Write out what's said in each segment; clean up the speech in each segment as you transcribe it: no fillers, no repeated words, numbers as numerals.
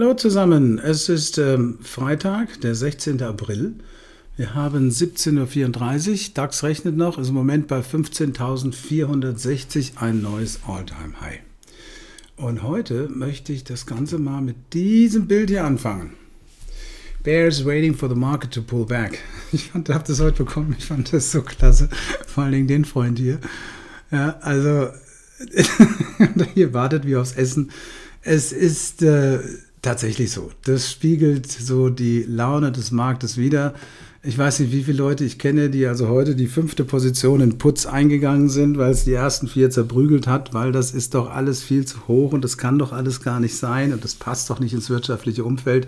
Hallo zusammen, es ist Freitag, der 16. April. Wir haben 17:34 Uhr. DAX rechnet noch, ist im Moment bei 15.460, ein neues All-Time-High. Und heute möchte ich das Ganze mal mit diesem Bild hier anfangen. Bears waiting for the market to pull back. Ich habe das heute bekommen, ich fand das so klasse. Vor allen Dingen den Freund hier. Ja, also, hier wartet wie aufs Essen. Es ist... tatsächlich so. Das spiegelt so die Laune des Marktes wider. Ich weiß nicht, wie viele Leute ich kenne, die also heute die 5. Position in Putz eingegangen sind, weil es die ersten 4 zerprügelt hat, weil das ist doch alles viel zu hoch und das kann doch alles gar nicht sein und das passt doch nicht ins wirtschaftliche Umfeld.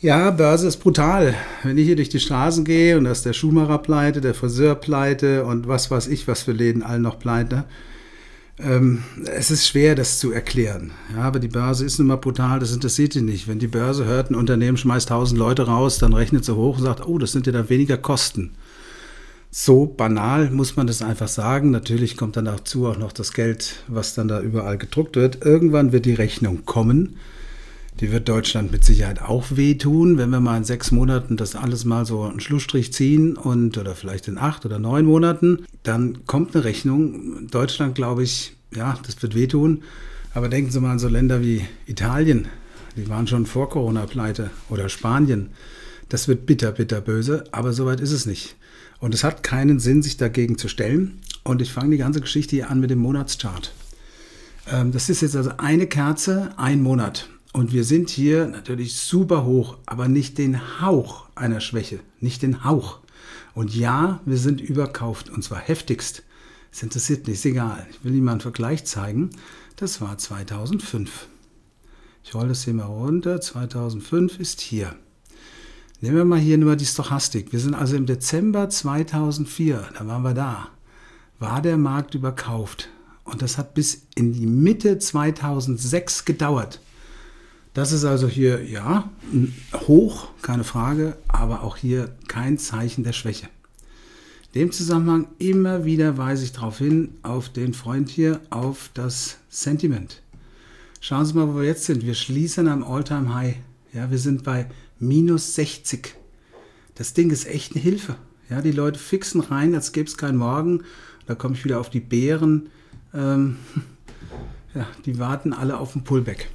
Ja, Börse ist brutal. Wenn ich hier durch die Straßen gehe und da ist der Schuhmacher pleite, der Friseur pleite und was weiß ich, was für Läden allen noch pleite. Es ist schwer, das zu erklären, ja, aber die Börse ist nun mal brutal, das interessiert sie nicht. Wenn die Börse hört, ein Unternehmen schmeißt 1000 Leute raus, dann rechnet sie hoch und sagt, oh, das sind ja dann weniger Kosten. So banal muss man das einfach sagen. Natürlich kommt dann dazu auch noch das Geld, was dann da überall gedruckt wird. Irgendwann wird die Rechnung kommen. Die wird Deutschland mit Sicherheit auch wehtun, wenn wir mal in 6 Monaten das alles mal so einen Schlussstrich ziehen und oder vielleicht in 8 oder 9 Monaten, dann kommt eine Rechnung. Deutschland, glaube ich, ja, das wird wehtun. Aber denken Sie mal an so Länder wie Italien, die waren schon vor Corona pleite, oder Spanien. Das wird bitter, bitter böse, aber soweit ist es nicht. Und es hat keinen Sinn, sich dagegen zu stellen. Und ich fange die ganze Geschichte hier an mit dem Monatschart. Das ist jetzt also eine Kerze, ein Monat. Und wir sind hier natürlich super hoch, aber nicht den Hauch einer Schwäche, nicht den Hauch. Und ja, wir sind überkauft und zwar heftigst. Es interessiert nicht, ist egal. Ich will Ihnen mal einen Vergleich zeigen. Das war 2005. Ich hole das hier mal runter. 2005 ist hier. Nehmen wir mal hier nur die Stochastik. Wir sind also im Dezember 2004, da waren wir da, war der Markt überkauft. Und das hat bis in die Mitte 2006 gedauert. Das ist also hier, ja, hoch, keine Frage, aber auch hier kein Zeichen der Schwäche. In dem Zusammenhang immer wieder weise ich darauf hin, auf den Freund hier, auf das Sentiment. Schauen Sie mal, wo wir jetzt sind. Wir schließen am All-Time-High. Ja, wir sind bei minus 60. Das Ding ist echt eine Hilfe. Ja, die Leute fixen rein, als gäbe es keinen Morgen. Da komme ich wieder auf die Bären. Ja, die warten alle auf den Pullback.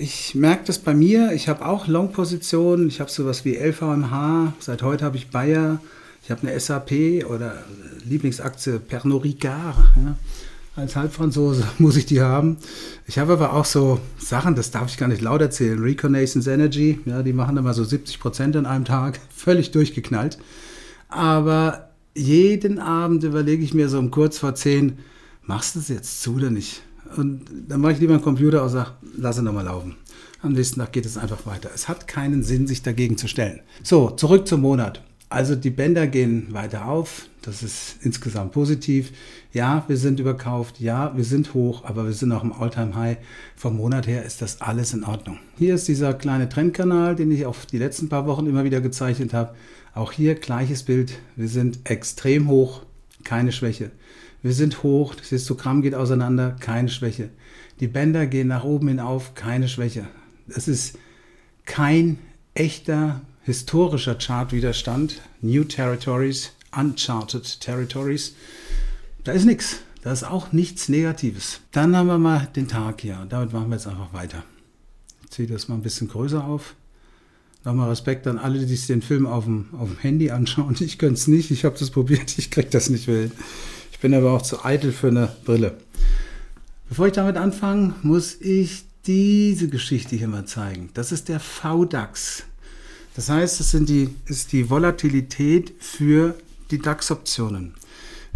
Ich merke das bei mir, ich habe auch Long-Positionen, ich habe sowas wie LVMH, seit heute habe ich Bayer, ich habe eine SAP oder Lieblingsaktie Pernod Ricard, ja. Als Halbfranzose muss ich die haben. Ich habe aber auch so Sachen, das darf ich gar nicht laut erzählen, Reconnaissance Energy, ja, die machen immer so 70% an einem Tag, völlig durchgeknallt. Aber jeden Abend überlege ich mir so um kurz vor 10, machst du es jetzt zu oder nicht? Und dann mache ich lieber einen Computer und sage, lass ihn nochmal laufen. Am nächsten Tag geht es einfach weiter. Es hat keinen Sinn, sich dagegen zu stellen. So, zurück zum Monat. Also die Bänder gehen weiter auf. Das ist insgesamt positiv. Ja, wir sind überkauft. Ja, wir sind hoch, aber wir sind auch im All-Time-High. Vom Monat her ist das alles in Ordnung. Hier ist dieser kleine Trendkanal, den ich auf die letzten paar Wochen immer wieder gezeichnet habe. Auch hier gleiches Bild. Wir sind extrem hoch, keine Schwäche. Wir sind hoch, das Histogramm geht auseinander, keine Schwäche. Die Bänder gehen nach oben hin auf, keine Schwäche. Das ist kein echter historischer Chartwiderstand. New Territories, Uncharted Territories. Da ist nichts. Da ist auch nichts Negatives. Dann haben wir mal den Tag hier. Und damit machen wir jetzt einfach weiter. Ich ziehe das mal ein bisschen größer auf. Nochmal Respekt an alle, die sich den Film auf dem Handy anschauen. Ich könnte es nicht. Ich habe das probiert. Ich kriege das nicht mehr hin. Ich bin aber auch zu eitel für eine Brille. Bevor ich damit anfange, muss ich diese Geschichte hier mal zeigen. Das ist der VDAX. Das heißt, das ist die Volatilität für die DAX-Optionen.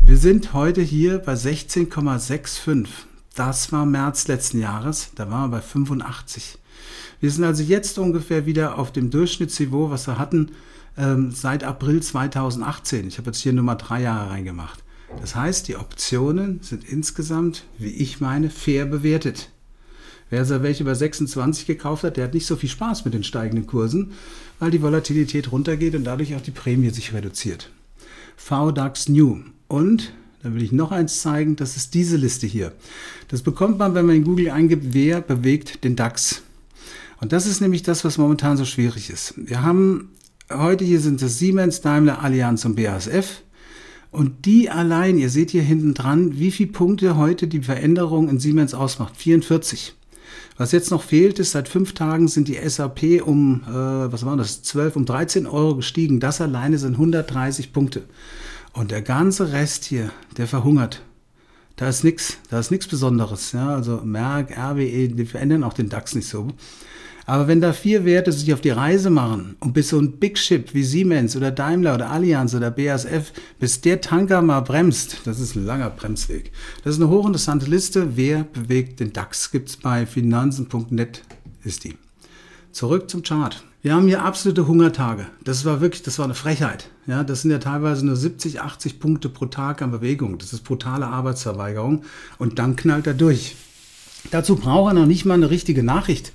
Wir sind heute hier bei 16,65. Das war März letzten Jahres, da waren wir bei 85. Wir sind also jetzt ungefähr wieder auf dem Durchschnittsniveau, was wir hatten seit April 2018. Ich habe jetzt hier nur mal 3 Jahre reingemacht. Das heißt, die Optionen sind insgesamt, wie ich meine, fair bewertet. Wer also welche über 26 gekauft hat, der hat nicht so viel Spaß mit den steigenden Kursen, weil die Volatilität runtergeht und dadurch auch die Prämie sich reduziert. VDAX New. Und, da will ich noch eins zeigen, das ist diese Liste hier. Das bekommt man, wenn man in Google eingibt, wer bewegt den DAX. Und das ist nämlich das, was momentan so schwierig ist. Wir haben heute hier sind es Siemens, Daimler, Allianz und BASF. Und die allein, ihr seht hier hinten dran, wie viele Punkte heute die Veränderung in Siemens ausmacht. 44. Was jetzt noch fehlt, ist, seit 5 Tagen sind die SAP um, was war das, 12, um 13 Euro gestiegen. Das alleine sind 130 Punkte. Und der ganze Rest hier, der verhungert. Da ist nichts Besonderes. Ja? Also Merck, RWE, die verändern auch den DAX nicht so. Aber wenn da 4 Werte sich auf die Reise machen und bis so ein Big Ship wie Siemens oder Daimler oder Allianz oder BASF, bis der Tanker mal bremst, das ist ein langer Bremsweg. Das ist eine hochinteressante Liste. Wer bewegt den DAX? Gibt es bei Finanzen.net, ist die. Zurück zum Chart. Wir haben hier absolute Hungertage. Das war eine Frechheit. Ja, das sind ja teilweise nur 70, 80 Punkte pro Tag an Bewegung. Das ist brutale Arbeitsverweigerung. Und dann knallt er durch. Dazu braucht er noch nicht mal eine richtige Nachricht.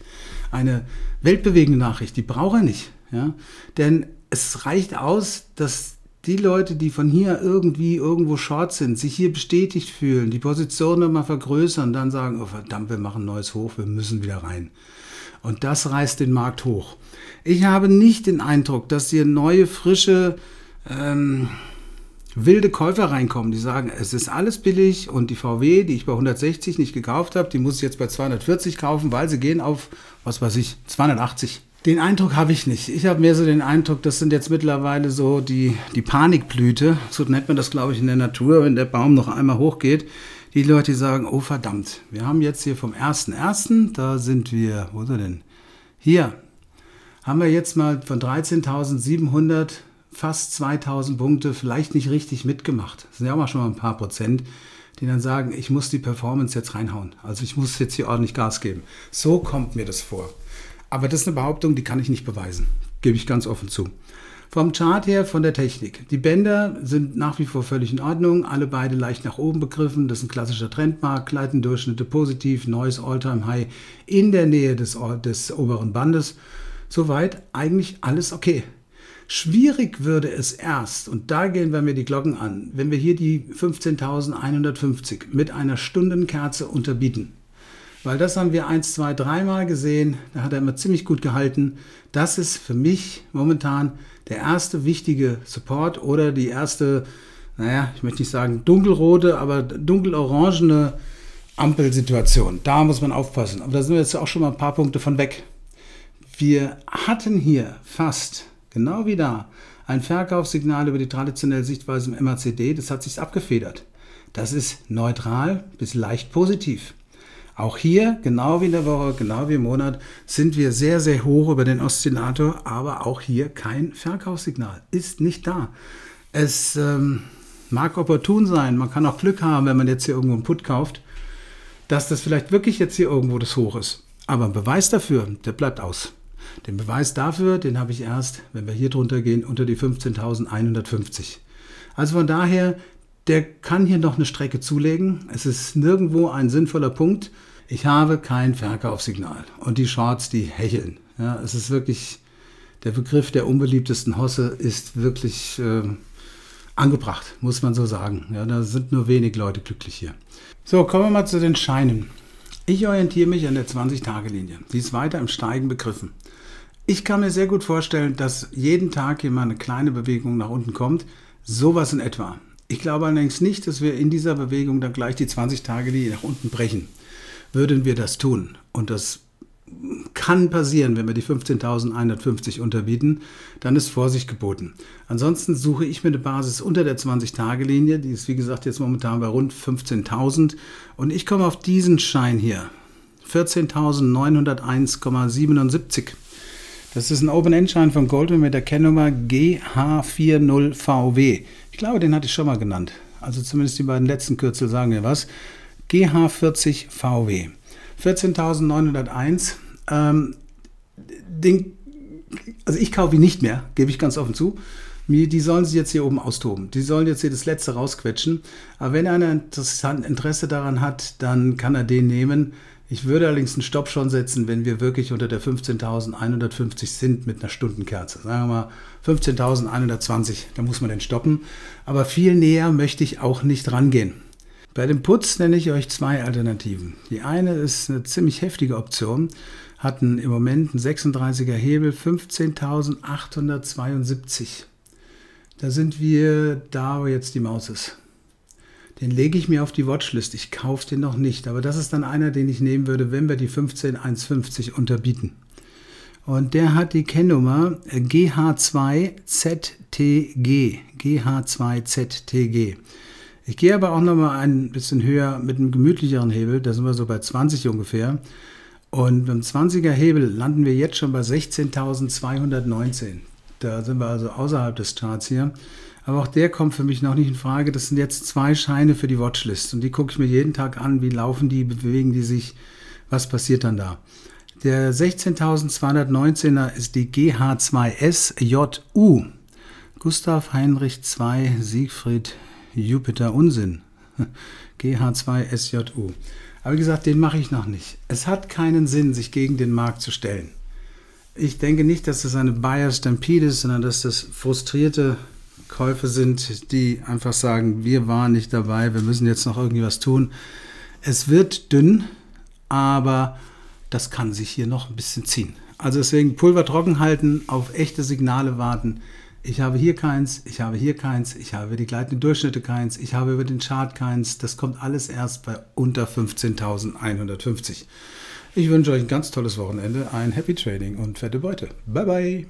Eine weltbewegende Nachricht, die braucht er nicht. Ja? Denn es reicht aus, dass die Leute, die von hier irgendwo short sind, sich hier bestätigt fühlen, die Position nochmal vergrößern, dann sagen, oh verdammt, wir machen ein neues Hoch, wir müssen wieder rein. Und das reißt den Markt hoch. Ich habe nicht den Eindruck, dass hier neue, frische, wilde Käufer reinkommen, die sagen, es ist alles billig und die VW, die ich bei 160 nicht gekauft habe, die muss ich jetzt bei 240 kaufen, weil sie gehen auf, was weiß ich, 280. Den Eindruck habe ich nicht. Ich habe mehr so den Eindruck, das sind jetzt mittlerweile so die Panikblüte, so nennt man das, glaube ich, in der Natur, wenn der Baum noch einmal hochgeht, die Leute, die sagen, oh verdammt, wir haben jetzt hier vom 1.1., da sind wir, wo ist er denn? Hier haben wir jetzt mal von 13.700 fast 2000 Punkte vielleicht nicht richtig mitgemacht. Das sind ja auch mal schon mal ein paar Prozent, die dann sagen, ich muss die Performance jetzt reinhauen. Also ich muss jetzt hier ordentlich Gas geben. So kommt mir das vor. Aber das ist eine Behauptung, die kann ich nicht beweisen. Gebe ich ganz offen zu. Vom Chart her, von der Technik. Die Bänder sind nach wie vor völlig in Ordnung. Alle beide leicht nach oben begriffen. Das ist ein klassischer Trendmarkt. Gleitendurchschnitte positiv. Neues All-Time-High in der Nähe des oberen Bandes. Soweit eigentlich alles okay. Schwierig würde es erst, und da gehen wir mir die Glocken an, wenn wir hier die 15.150 mit einer Stundenkerze unterbieten. Weil das haben wir 1, 2, 3 Mal gesehen, da hat er immer ziemlich gut gehalten. Das ist für mich momentan der erste wichtige Support oder die erste, naja, ich möchte nicht sagen dunkelrote, aber dunkelorangene Ampelsituation. Da muss man aufpassen, aber da sind wir jetzt auch schon mal ein paar Punkte von weg. Wir hatten hier fast... Genau wie da. Ein Verkaufssignal über die traditionelle Sichtweise im MACD, das hat sich abgefedert. Das ist neutral bis leicht positiv. Auch hier, genau wie in der Woche, genau wie im Monat, sind wir sehr, sehr hoch über den Oszillator, aber auch hier kein Verkaufssignal. Ist nicht da. Es mag opportun sein, man kann auch Glück haben, wenn man jetzt hier irgendwo einen Put kauft, dass das vielleicht wirklich jetzt hier irgendwo das Hoch ist. Aber ein Beweis dafür, der bleibt aus. Den Beweis dafür, den habe ich erst, wenn wir hier drunter gehen, unter die 15.150. Also von daher, der kann hier noch eine Strecke zulegen. Es ist nirgendwo ein sinnvoller Punkt. Ich habe kein Verkaufssignal. Und die Shorts, die hecheln. Ja, es ist wirklich, der Begriff der unbeliebtesten Hosse ist wirklich angebracht, muss man so sagen. Ja, da sind nur wenig Leute glücklich hier. So, kommen wir mal zu den Scheinen. Ich orientiere mich an der 20-Tage-Linie. Die ist weiter im Steigen begriffen. Ich kann mir sehr gut vorstellen, dass jeden Tag hier mal eine kleine Bewegung nach unten kommt. Sowas in etwa. Ich glaube allerdings nicht, dass wir in dieser Bewegung dann gleich die 20-Tage-Linie nach unten brechen. Würden wir das tun, und das kann passieren, wenn wir die 15.150 unterbieten, dann ist Vorsicht geboten. Ansonsten suche ich mir eine Basis unter der 20-Tage-Linie, die ist wie gesagt jetzt momentan bei rund 15.000, und ich komme auf diesen Schein hier, 14.901,77. Das ist ein Open-End-Schein von Goldman mit der Kennnummer GH40VW. Ich glaube, den hatte ich schon mal genannt, also zumindest die beiden letzten Kürzel sagen mir was. GH40VW. 14.901, also ich kaufe ihn nicht mehr, gebe ich ganz offen zu. Die sollen sich jetzt hier oben austoben. Die sollen jetzt hier das Letzte rausquetschen. Aber wenn einer Interesse daran hat, dann kann er den nehmen. Ich würde allerdings einen Stopp schon setzen, wenn wir wirklich unter der 15.150 sind mit einer Stundenkerze. Sagen wir mal 15.120, da muss man den stoppen. Aber viel näher möchte ich auch nicht rangehen. Bei dem Putz nenne ich euch zwei Alternativen. Die eine ist eine ziemlich heftige Option, hatten im Moment einen 36er Hebel 15.872. Da sind wir da, wo jetzt die Maus ist. Den lege ich mir auf die Watchlist. Ich kaufe den noch nicht. Aber das ist dann einer, den ich nehmen würde, wenn wir die 15.150 unterbieten. Und der hat die Kennnummer GH2ZTG. GH2ZTG. Ich gehe aber auch nochmal ein bisschen höher mit einem gemütlicheren Hebel. Da sind wir so bei 20 ungefähr. Und beim 20er Hebel landen wir jetzt schon bei 16.219. Da sind wir also außerhalb des Charts hier. Aber auch der kommt für mich noch nicht in Frage. Das sind jetzt zwei Scheine für die Watchlist. Und die gucke ich mir jeden Tag an. Wie laufen die, bewegen die sich, was passiert dann da? Der 16.219er ist die GH2SJU. Gustav Heinrich 2 Siegfried Jupiter Unsinn. GH2SJU. Aber wie gesagt, den mache ich noch nicht. Es hat keinen Sinn, sich gegen den Markt zu stellen. Ich denke nicht, dass das eine Buyer Stampede ist, sondern dass das frustrierte Käufe sind, die einfach sagen, wir waren nicht dabei, wir müssen jetzt noch irgendwie was tun. Es wird dünn, aber das kann sich hier noch ein bisschen ziehen. Also deswegen Pulver trocken halten, auf echte Signale warten. Ich habe hier keins, ich habe hier keins, ich habe über die gleitenden Durchschnitte keins, ich habe über den Chart keins. Das kommt alles erst bei unter 15.150. Ich wünsche euch ein ganz tolles Wochenende, ein Happy Trading und fette Beute. Bye, bye.